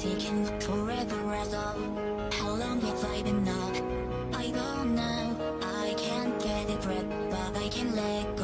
taken forever ago. How long have I been up? I don't know. I can't get it right, but I can let go.